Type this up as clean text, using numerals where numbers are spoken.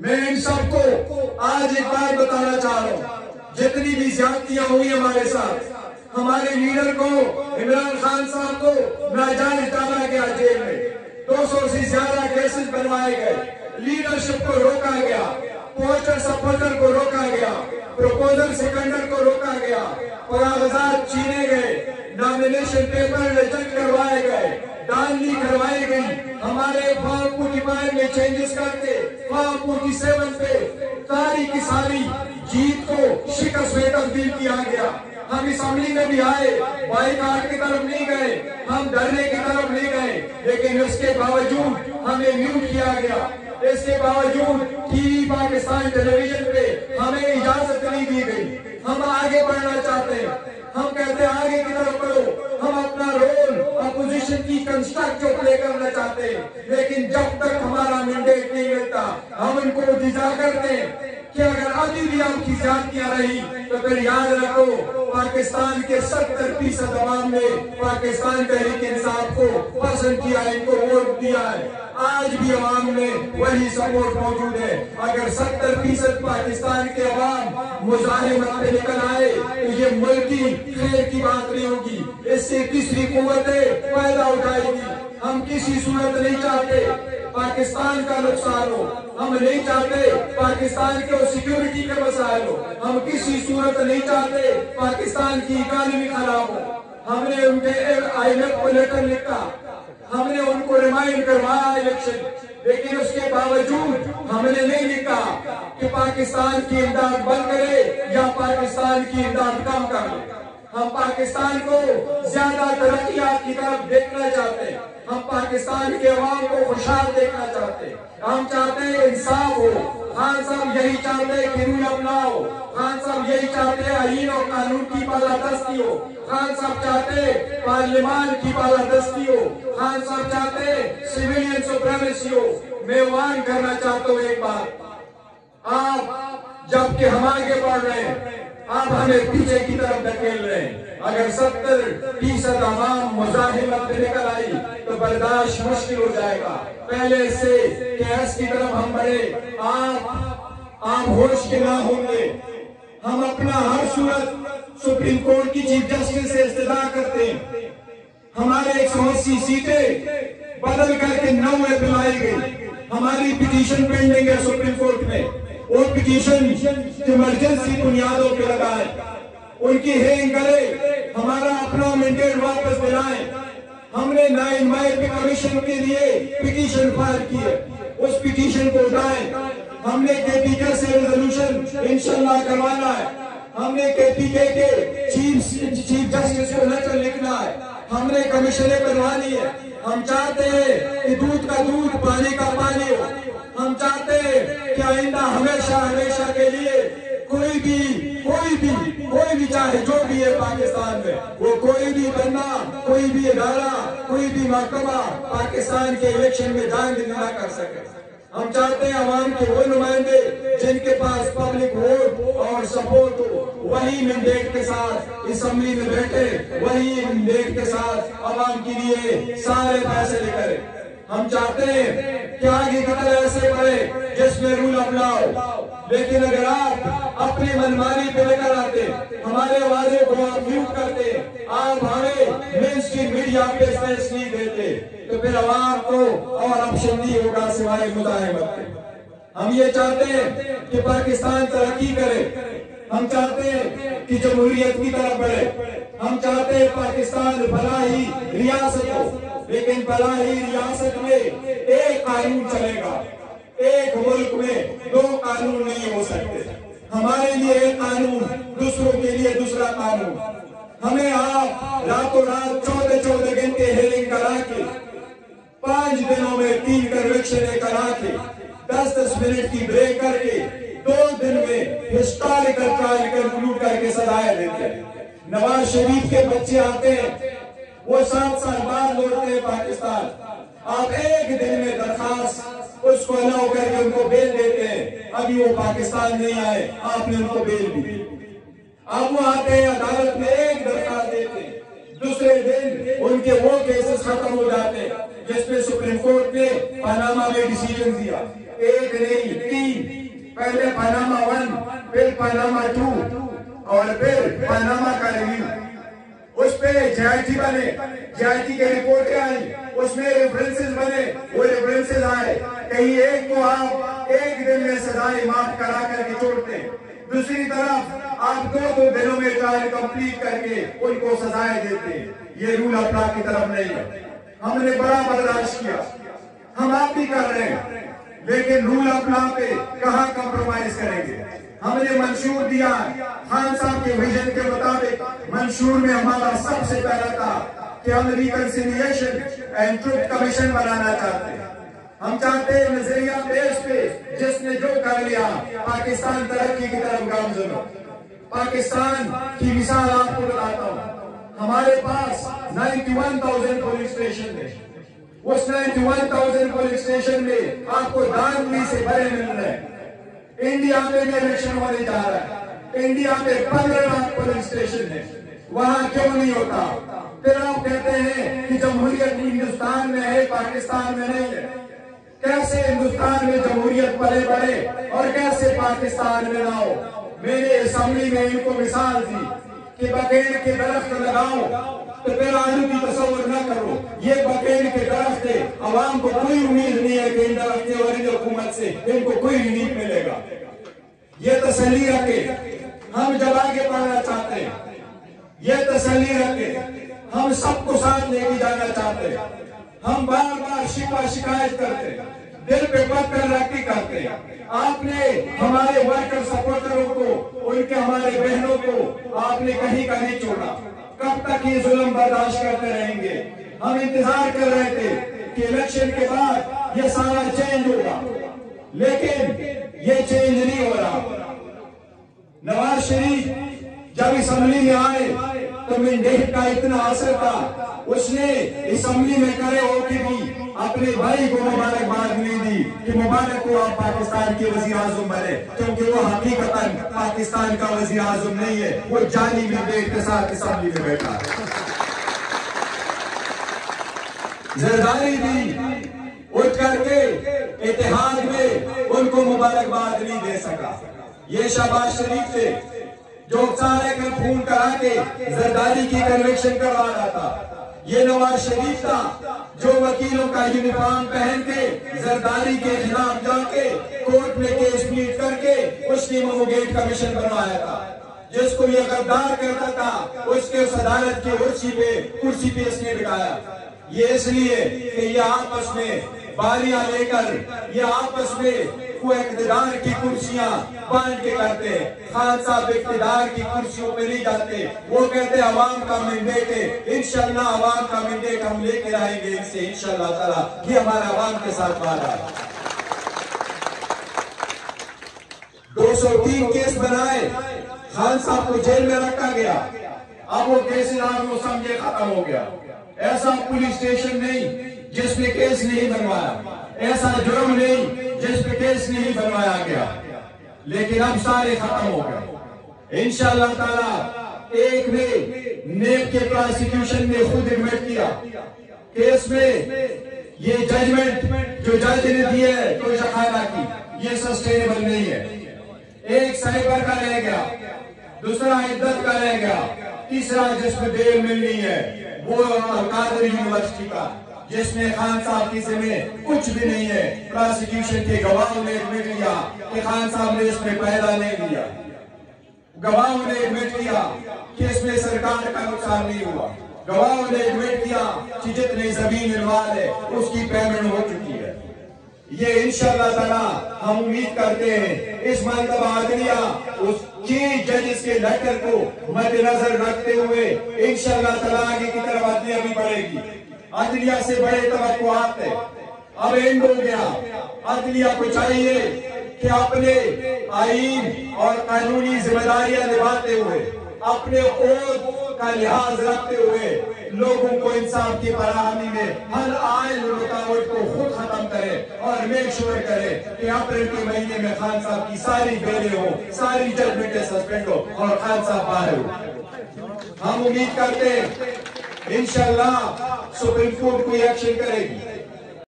मैं इन सबको आज एक बात बताना चाह रहा हूँ, जितनी भी ज्यादतियां हुई हमारे साथ, हमारे लीडर को इमरान खान साहब को नाजायज डाला गया जेल में, 200 से ज्यादा केसेस बनवाए गए, लीडरशिप को रोका गया, पोस्टर सपोर्टर को रोका गया, प्रपोजल सिकंदर को रोका गया, कागजात छीने गए, नॉमिनेशन पेपर रिजेक्ट करवाए गए, डाली करवाई गई, हमारे फॉर्म 45 में चेंजेस करके फॉर्म 47 पे सारी की सारी जीत को शिकस्त में तब्दील किया गया। हम असेंबली में भी आए, बॉयकॉट की तरफ नहीं गए, हम धरने की तरफ नहीं गए, लेकिन उसके बावजूद हमें म्यूट किया गया, इसके बावजूद टीवी पाकिस्तान टेलीविजन पे हमें इजाजत नहीं दी गई। हम आगे बढ़ना चाहते हैं, हम कहते हैं आगे की तरफ बढ़ो, हम अपना रोल अपोजिशन की कंस्ट्रक्टिव प्ले करना चाहते हैं, लेकिन जब तक हमारा मैंडेट नहीं मिलता हम इनको इंतजार करते हैं कि अगर अभी भी आपकी ज्यादतियां रही तो फिर याद रखो पाकिस्तान के 70% आवाम ने पाकिस्तान तहरीक-ए-इंसाफ को पसंद किया है, इनको वोट दिया है, आज भी आवाम में वही सपोर्ट मौजूद है। अगर 70% पाकिस्तान के आवाम मुजाहिमत पे निकल आए तो ये मुल्की खैर की बात नहीं होगी, इससे तीसरी कुव्वतें फायदा उठाएगी। हम किसी सूरत नहीं चाहते पाकिस्तान का नुकसान हो, हम नहीं चाहते पाकिस्तान के सिक्योरिटी के मसाइल हो, हम किसी सूरत नहीं चाहते पाकिस्तान की इकानमी खराब हो। हमने उनके IMF को लेटर लिखा, हमने उनको रिमाइंड करवाया इलेक्शन, लेकिन उसके बावजूद हमने नहीं लिखा कि पाकिस्तान की इमदाद बंद करे या पाकिस्तान की इमदाद कम करे। हम पाकिस्तान को ज्यादा तरक्यात की तरफ देखना चाहते हैं, हम पाकिस्तान के अवाम को खुशहाल देखना चाहते हैं, हम चाहते हैं इंसाफ हो। खान साहब यही चाहते हैं कि रूल अपनाओ, खान साहब यही चाहते हैं आईन और कानून की बालादस्ती हो, खान साहब चाहते हैं पार्लियामान की बालादस्ती हो, खान साहब चाहते हैं सिविलियन सुप्रीमेसी हो। मैं वार्न करना चाहता हूँ एक बात, आप जबकि हम आगे बढ़ रहे हैं आप हमें पीछे की तरफ धकेल रहे हैं। अगर 70% आवाम मुजाहिमत पे निकल आई तो बर्दाश्त मुश्किल हो जाएगा, पहले से कैश की तरफ हम बढ़े। आप होश के ना होंगे, हम अपना हर सूरत सुप्रीम कोर्ट की चीफ जस्टिस से इस्तदा करते हैं। हमारे 180 सीटें बदल करके 9 बनाई गई, हमारी पिटीशन पेंडिंग है सुप्रीम कोर्ट में, वो पिटीशन इमरजेंसी बुनियादों पे लगाए, उनकी हेरिंग करे, हमारा अपना मैंडेट वापस दिलाए। हमने 9 मई पे कमीशन के लिए पिटीशन फाइल की है, उस पिटीशन को उठाए। हमने KPK से रेजोल्यूशन इंशाल्लाह करवाना है, हमने KPK के चीफ जस्टिस को लेटर लिखना है, हमने कमीशनें बनवानी है। हम चाहते हैं कि दूध का दूध पानी का पानी हो, हम चाहते हैं कि आइंदा हमेशा हमेशा के लिए कोई भी चाहे जो भी है पाकिस्तान में, वो कोई भी बंदा कोई भी इदारा कोई भी महकमा पाकिस्तान के इलेक्शन में दाखिल ना कर सके। हम चाहते हैं आवाम के वो नुमाइंदे जिनके पास पब्लिक वोट और सपोर्ट हो, वही मैंडेट के साथ असेंबली में बैठे, वही मैंडेट के साथ आवाम के लिए सारे फैसले करें। हम चाहते हैं कि आगे की तरह ऐसे बढ़े जिसमें रूल अपनाओ, लेकिन अगर आप अपनी मनमानी पे लेकर आते हमारे वादे को आप म्यूट करते, आप हमें मेन स्ट्रीम मीडिया पे स्पेस नहीं देते, तो फिर आवाम को और ऑप्शन नहीं होगा सिवाय मुजाहिमत के। हम ये चाहते हैं कि पाकिस्तान तरक्की करे, हम चाहते हैं कि जमहूरियत की तरफ बढ़े, हम चाहते हैं पाकिस्तान भला ही रियासत हो, लेकिन भला ही रियासत में एक कानून चलेगा, एक मुल्क में 2 कानून नहीं हो सकते, हमारे लिए एक कानून दूसरों के लिए दूसरा कानून। हमें आप रातों रात 14-14 घंटे हेरिंग करा के, 5 दिनों में 3 कन्विक्शन करा के, 10-10 मिनट की ब्रेक करके, 2 दिन में हिस्टोरिकल ट्रायल कंक्लूड करके सजाया देते हैं। नवाज शरीफ के बच्चे आते हैं, वो 7 साल बाद लौटते हैं पाकिस्तान, आप 1 दिन में दरखास्त उसको अलाउ करके उनको बेल देते हैं, अभी वो पाकिस्तान नहीं आए आपने उनको बेल दी। अब वो आते हैं अदालत में 1 दरखास्त देते हैं, दूसरे दिन उनके वो केसेस खत्म हो जाते हैं जिसपे सुप्रीम कोर्ट ने पनामा में डिसीजन दिया, 1 नहीं 3 पहले पनामा 1, फिर पनामा 2 और फिर पनामा का रिव्यू, उस पे जीआईटी बने, जीआईटी के रिपोर्टें आई, उसमें रेफरेंसेस बने, वो रेफरेंसेस आए। कहीं एक को आप एक दिन में सजाएं माफ करा करके छोड़ते हैं, दूसरी तरफ आप दो दिनों में ट्रायल कंप्लीट करके उनको सजाएं देते हैं। ये रूल अपना की तरफ नहीं है, हमने बड़ा बर्दाश्त किया, हम आप भी कर रहे हैं, लेकिन रूल अपना पे कहाँ कॉम्प्रोमाइज करेंगे। हमने मंशूर दिया, खान साहब के विजन के मुताबिक मंशूर में हमारा सबसे पहला था कि हम रिकंसिलिएशन एंड ट्रुथ कमीशन बनाना चाहते हैं। हम चाहते हैं नजरिया पेश पे जिसने जो कर लिया, पाकिस्तान तरक्की की तरफ गामजन हो। पाकिस्तान की मिसाल आपको बताता हूँ, हमारे पास 91,000 पुलिस स्टेशन है। उस 91,000 पुलिस स्टेशन में आपको धांधली से भरे मिल रहे हैं। इंडिया में भी इलेक्शन होने जा रहा है, इंडिया में 15 लाख पुलिस स्टेशन है, वहाँ क्यों नहीं होता। फिर आप कहते हैं कि जमहूरियत हिंदुस्तान में है, पाकिस्तान में नहीं है। कैसे हिंदुस्तान में जमहूरियत पले बढ़े और कैसे पाकिस्तान में ना हो। मैंने असम्बली में इनको मिसाल दी कि बकेर के दरख्त लगाओ तो फिर आलू की तस्वर न करो। ये बकेर के दरख्त है, आवाम को कोई उम्मीद नहीं है कि इन दरख्तों वाली हुकूमत से इनको कोई रिलीफ मिलेगा। ये तसली रखे, हम जब आगे बढ़ना चाहते हैं, ये तसली रखे, हम सबको साथ लेके जाना चाहते हैं। हम बार बार शिकायत करते हैं, दिल पे पत्थर रखी करते हैं। आपने हमारे वर्कर सपोर्टरों को, उनके हमारे बहनों को आपने कहीं का नहीं छोड़ा। कब तक ये जुल्म बर्दाश्त करते रहेंगे। हम इंतजार कर रहे थे कि इलेक्शन के बाद ये सारा चेंज होगा, लेकिन ये चेंज नहीं हो रहा। नवाज शरीफ जब असम्बली में आए तो मैंडेट का इतना असर था, उसने असम्बली में करे होके भी अपने भाई को मुबारकबाद नहीं दी कि मुबारक को आप पाकिस्तान के वजीर आजम बने, क्योंकि वो हकीकतन पाकिस्तान का वजीर आजम नहीं है, वो जाली में बैठ के साथ असम्बली में बैठा है। जरदारी भी उठ करके इतिहाद में उनको मुबारकबाद नहीं दे सका। ये शहबाज शरीफ थे जो सारे कर फोन करा के जरदारी की कन्वेक्शन करवा रहा था। ये नवाज शरीफ था जो वकीलों का यूनिफॉर्म पहन के जरदारी के खिलाफ जाके कोर्ट में केस प्लीट करके उसने मोगेट कमीशन बनवाया था, जिसको ये गद्दार कहता था, उसके सदारत की कुर्सी पे इसने बिठाया। ये इसलिए कि ये आपस में बारियां लेकर, ये आपस में वो इकतदार की कुर्सियां बांट के करते हैं। खान साहब इकतदार की कुर्सियों पे नहीं जाते, वो कहते आवाम का मैंडेट है, इंशाल्लाह आवाम का मैंडेट हम लेकर आएंगे इनसे, इंशाल्लाह ताला। ये हमारा आवाम के साथ वादा है। 203 केस बनाए, खान साहब को जेल में रखा गया। अब वो केस वो समझे खत्म हो गया। ऐसा पुलिस स्टेशन नहीं जिसमें केस नहीं बनवाया, ऐसा जुर्म नहीं जिस पे केस नहीं बनवाया गया, लेकिन अब सारे खत्म हो गए। इंशाल्लाह ताला एक ने नेब के प्रोसिक्यूशन में खुद एडमिट किया केस में, ये जजमेंट जो जज ने दी है तो शखाना की ये सस्टेनेबल नहीं है। एक साइबर का रह गया, दूसरा इद्दत का रह गया, तीसरा जिसमें बेल मिलनी है वो कादरी यूनिवर्सिटी का, जिसमें खान साहब की में कुछ भी नहीं है। प्रोसिक्यूशन के गवाहों ने एडमिट लिया कि खान साहब ने इसमें पैदा नहीं दिया, गवाहों ने एडमिट लिया कि इसमें सरकार का नुकसान नहीं हुआ, गवाहों ने एडमिट किया कि जितनी जमीन निर्माण है उसकी पेमेंट हो चुकी है। ये इंशाल्लाह ताला हम उम्मीद करते हैं इस मतलब आदलिया उस चीफ जजिस के लेटर को मद्देनजर रखते हुए इंशाल्लाह ताला आगे की तरफ आदलिया भी बढ़ेगी। अदलिया से बड़े तवक्कुआत है। अब एंड हो गया, अदलिया को चाहिए कि अपने आईन और कानूनी जिम्मेदारियां निभाते हुए, अपने ओद का लिहाज रखते हुए लोगों को इंसाफ की फराहमी में हर आय रुकावट को खुद खत्म करे और मेक श्योर करे कि अप्रैल के महीने में खान साहब की सारी बेलें हो, सारी जजमेंटें सस्पेंड हो और खान साहब बाहर हो। हम उम्मीद करते हैं इंशाल्लाह सुप्रीम कोर्ट कोई एक्शन करेगी।